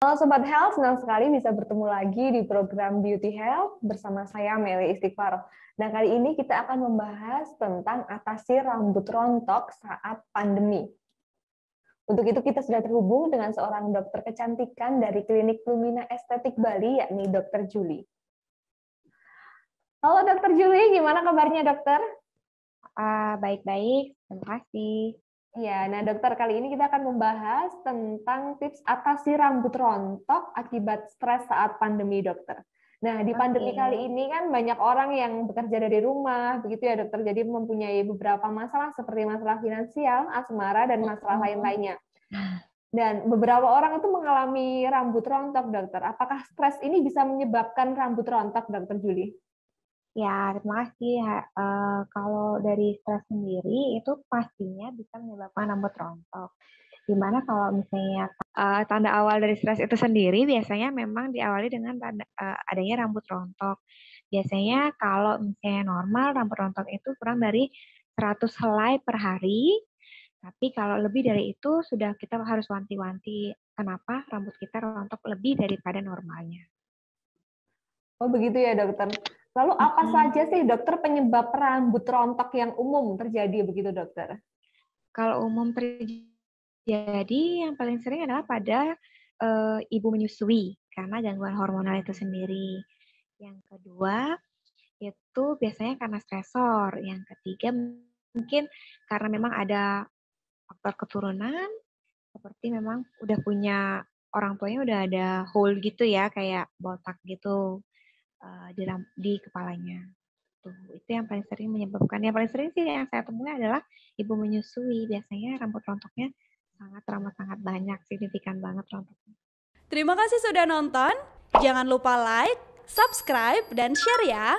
Halo Sobat Health, senang sekali bisa bertemu lagi di program Beauty Health bersama saya Meli Istiqfar. Nah, kali ini kita akan membahas tentang atasi rambut rontok saat pandemi. Untuk itu kita sudah terhubung dengan seorang dokter kecantikan dari Klinik Lumina Estetik Bali, yakni dokter Juli. Halo dokter Juli, gimana kabarnya dokter? Baik-baik, terima kasih. Ya, nah dokter, kali ini kita akan membahas tentang tips atasi rambut rontok akibat stres saat pandemi, dokter. Nah, di pandemi kali ini kan banyak orang yang bekerja dari rumah, begitu ya dokter, jadi mempunyai beberapa masalah seperti masalah finansial, asmara, dan masalah lain-lainnya. Dan beberapa orang itu mengalami rambut rontok, dokter. Apakah stres ini bisa menyebabkan rambut rontok, dokter Juli? Ya, terima kasih. Kalau dari stres sendiri, itu pastinya bisa menyebabkan rambut rontok. Dimana kalau misalnya tanda awal dari stres itu sendiri, biasanya memang diawali dengan adanya rambut rontok. Biasanya kalau misalnya normal, rambut rontok itu kurang dari 100 helai per hari. Tapi kalau lebih dari itu, sudah kita harus wanti-wanti kenapa rambut kita rontok lebih daripada normalnya. Oh begitu ya dokter. Lalu apa saja sih dokter penyebab rambut rontok yang umum terjadi begitu dokter? Kalau umum terjadi yang paling sering adalah pada ibu menyusui karena gangguan hormonal itu sendiri. Yang kedua itu biasanya karena stresor. Yang ketiga mungkin karena memang ada faktor keturunan seperti memang udah punya orang tuanya udah ada hole gitu ya kayak botak gitu. Di kepalanya. Tuh, itu yang paling sering menyebabkan. Yang paling sering sih yang saya temui adalah ibu menyusui. Biasanya rambut rontoknya sangat banyak, signifikan banget rontoknya. Terima kasih sudah nonton. Jangan lupa like, subscribe, dan share ya.